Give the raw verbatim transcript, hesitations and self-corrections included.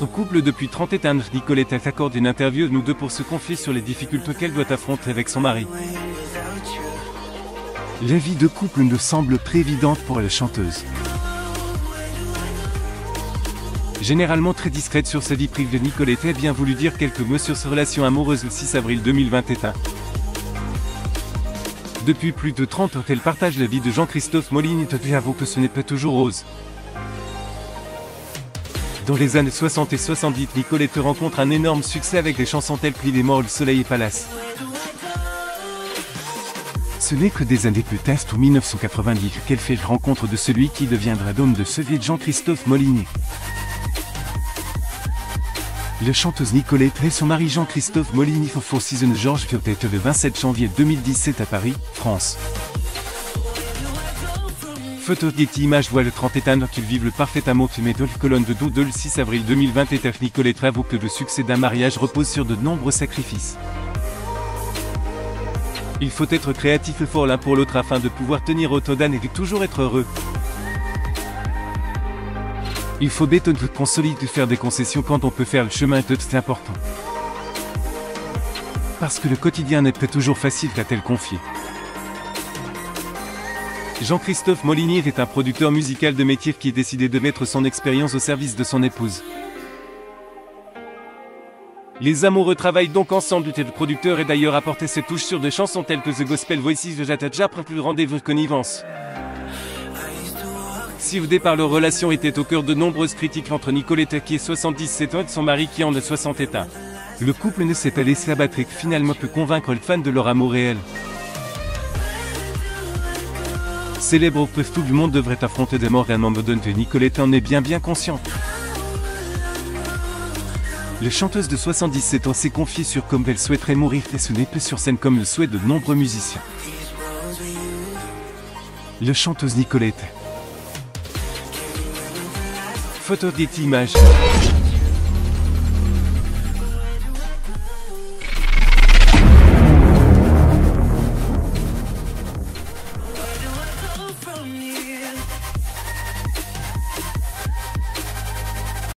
En couple depuis trente et un ans, Nicoletta accorde une interview à nous deux pour se confier sur les difficultés qu'elle doit affronter avec son mari. La vie de couple ne semble pas évidente pour la chanteuse. Généralement très discrète sur sa vie privée, Nicoletta a bien voulu dire quelques mots sur sa relation amoureuse le six avril deux mille vingt et un. Depuis plus de trente ans, elle partage la vie de Jean-Christophe Molinier et avoue que ce n'est pas toujours rose. Dans les années soixante et soixante-dix, Nicoletta rencontre un énorme succès avec des chansons telles Prix des Morts, Le Soleil et Palace. Ce n'est que des années plus tard, en mille neuf cent quatre-vingt-dix, qu'elle fait la rencontre de celui qui deviendra l'homme de ce vie, Jean-Christophe Molinier. La chanteuse Nicoletta et son mari Jean-Christophe Molinier font Season Georges Viotette le vingt-sept janvier deux mille dix-sept à Paris, France. Photo d'Eti Image voit le trente et un ans qu'ils vivent le parfait amour fumé de la colonne de Doudou le six avril deux mille vingt et un. Nicoletta avoue que le succès d'un mariage repose sur de nombreux sacrifices. Il faut être créatif et fort l'un pour l'autre afin de pouvoir tenir autant d'années et de toujours être heureux. Il faut bétonner, consolider, faire des concessions quand on peut faire le chemin, c'est important. Parce que le quotidien n'est pas toujours facile, qu'a-t-elle confié. Jean-Christophe Molinier est un producteur musical de métier qui a décidé de mettre son expérience au service de son épouse. Les amoureux travaillent donc ensemble. Le producteur est d'ailleurs apporté ses touches sur des chansons telles que The Gospel Voices de Jataja, après plus rendez-vous de connivence. Si au départ leur relation était au cœur de nombreuses critiques entre Nicoletta qui est soixante-dix-sept ans et son mari qui en est soixante et un, le couple ne s'est pas laissé abattre et finalement peut convaincre les fans de leur amour réel. Célèbre preuve, tout le monde devrait affronter des morts à un moment donné. Nicoletta en est bien bien consciente. La chanteuse de soixante-dix-sept ans s'est confiée sur comment elle souhaiterait mourir et ce n'est pas sur scène comme le souhaitent de nombreux musiciens. La chanteuse Nicoletta. Photo d'Eti Image.